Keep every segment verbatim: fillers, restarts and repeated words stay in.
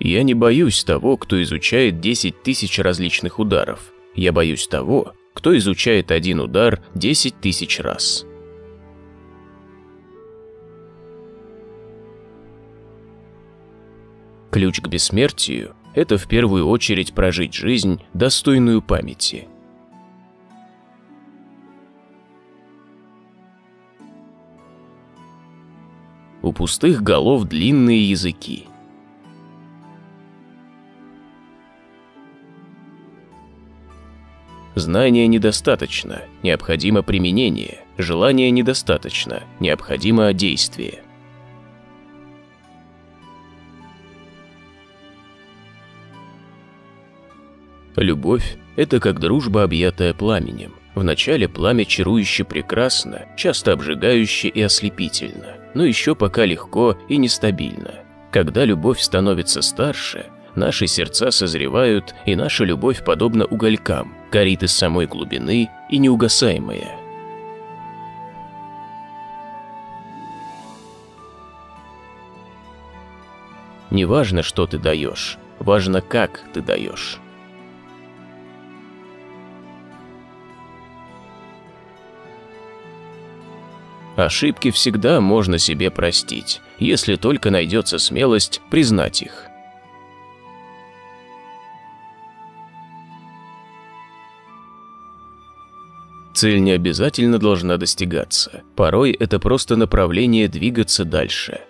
Я не боюсь того, кто изучает десять тысяч различных ударов. Я боюсь того, кто изучает один удар десять тысяч раз. Ключ к бессмертию – это в первую очередь прожить жизнь, достойную памяти. У пустых голов длинные языки. Знания недостаточно, необходимо применение, желания недостаточно, необходимо действие. Любовь – это как дружба, объятая пламенем. Вначале пламя чарующе прекрасно, часто обжигающе и ослепительно, но еще пока легко и нестабильно. Когда любовь становится старше, наши сердца созревают, и наша любовь, подобно уголькам, горит из самой глубины и неугасаемая. Не важно, что ты даешь, важно, как ты даешь. Ошибки всегда можно себе простить, если только найдется смелость признать их. Цель не обязательно должна достигаться, порой это просто направление двигаться дальше.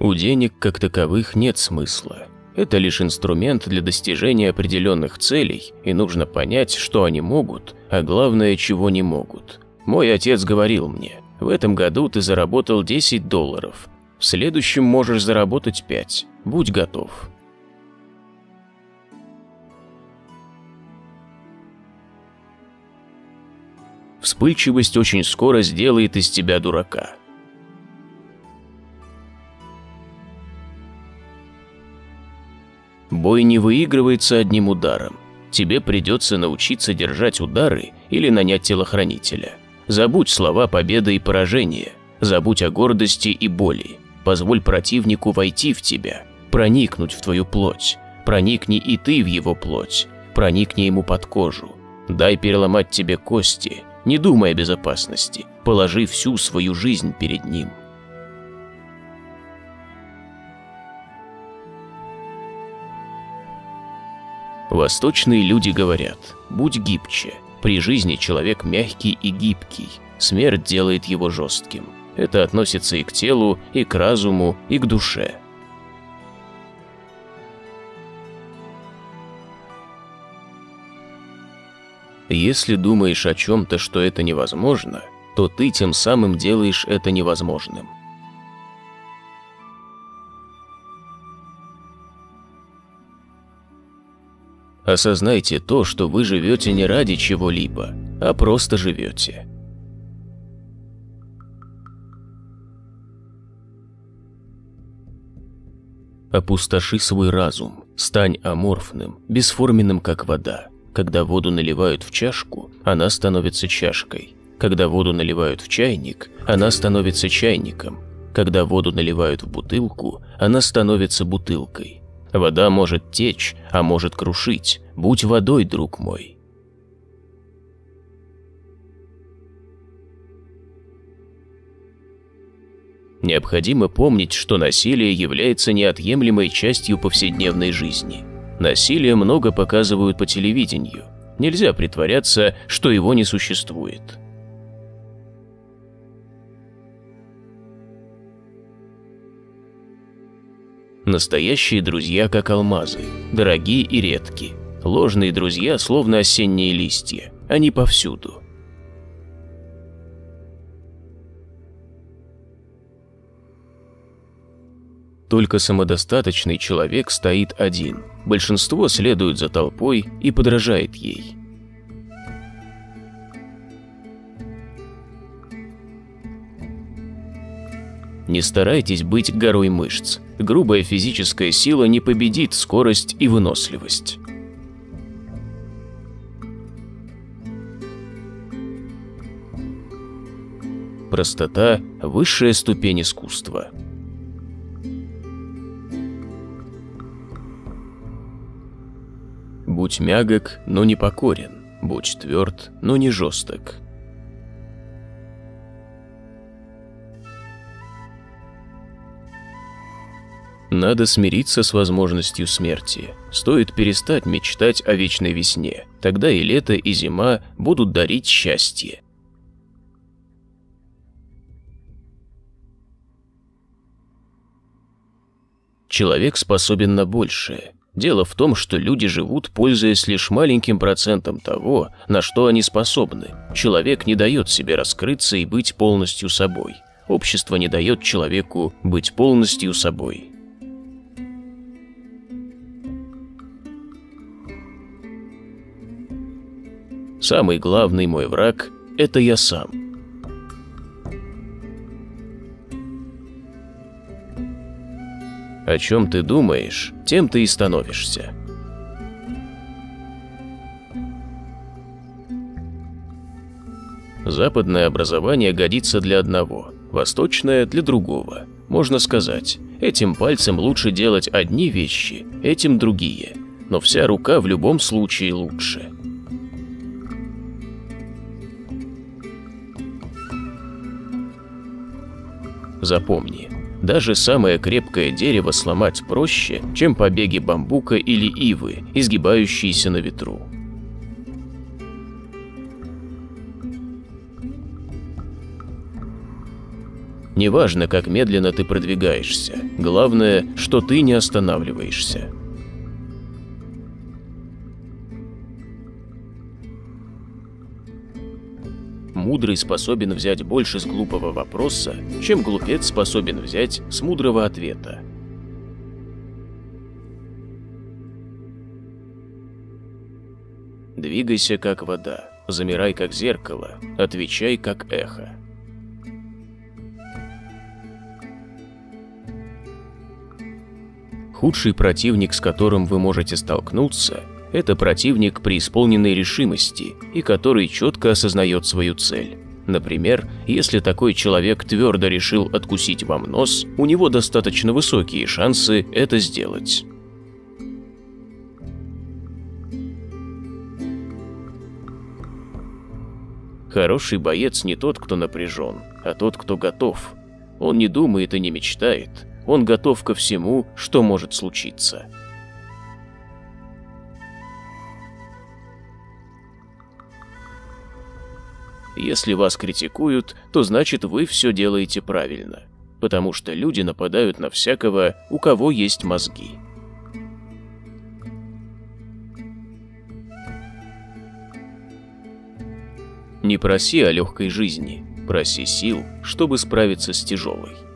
У денег как таковых нет смысла. Это лишь инструмент для достижения определенных целей, и нужно понять, что они могут, а главное, чего не могут. Мой отец говорил мне: в этом году ты заработал десять долларов, в следующем можешь заработать пять, будь готов. Вспыльчивость очень скоро сделает из тебя дурака. Бой не выигрывается одним ударом. Тебе придется научиться держать удары или нанять телохранителя. Забудь слова победы и поражения. Забудь о гордости и боли. Позволь противнику войти в тебя, проникнуть в твою плоть. Проникни и ты в его плоть. Проникни ему под кожу. Дай переломать тебе кости, не думай о безопасности. Положи всю свою жизнь перед ним. Восточные люди говорят: будь гибче, при жизни человек мягкий и гибкий, смерть делает его жестким. Это относится и к телу, и к разуму, и к душе. Если думаешь о чем-то, что это невозможно, то ты тем самым делаешь это невозможным. Осознайте то, что вы живете не ради чего-либо, а просто живете. Опустоши свой разум, стань аморфным, бесформенным, как вода. Когда воду наливают в чашку, она становится чашкой. Когда воду наливают в чайник, она становится чайником. Когда воду наливают в бутылку, она становится бутылкой. Вода может течь, а может крушить. Будь водой, друг мой. Необходимо помнить, что насилие является неотъемлемой частью повседневной жизни. Насилие много показывают по телевидению. Нельзя притворяться, что его не существует. Настоящие друзья как алмазы, дорогие и редки. Ложные друзья словно осенние листья, они повсюду. Только самодостаточный человек стоит один. Большинство следует за толпой и подражает ей. Не старайтесь быть горой мышц. Грубая физическая сила не победит скорость и выносливость. простота – высшая ступень искусства. Будь мягок, но не покорен, будь тверд, но не жесток. Надо смириться с возможностью смерти. Стоит перестать мечтать о вечной весне, тогда и лето, и зима будут дарить счастье. Человек способен на большее. Дело в том, что люди живут, пользуясь лишь маленьким процентом того, на что они способны. Человек не дает себе раскрыться и быть полностью собой. Общество не дает человеку быть полностью собой. Самый главный мой враг – это я сам. О чем ты думаешь, тем ты и становишься. Западное образование годится для одного, восточное – для другого. Можно сказать, этим пальцем лучше делать одни вещи, этим другие, но вся рука в любом случае лучше. Запомни, даже самое крепкое дерево сломать проще, чем побеги бамбука или ивы, изгибающиеся на ветру. Неважно, как медленно ты продвигаешься, главное, что ты не останавливаешься. Мудрый способен взять больше с глупого вопроса, чем глупец способен взять с мудрого ответа. Двигайся как вода, замирай как зеркало, отвечай как эхо. Худший противник, с которым вы можете столкнуться, это противник, преисполненный решимости и который четко осознает свою цель. Например, если такой человек твердо решил откусить вам нос, у него достаточно высокие шансы это сделать. Хороший боец не тот, кто напряжен, а тот, кто готов. Он не думает и не мечтает, он готов ко всему, что может случиться. Если вас критикуют, то значит вы все делаете правильно, потому что люди нападают на всякого, у кого есть мозги. Не проси о легкой жизни, проси сил, чтобы справиться с тяжелой.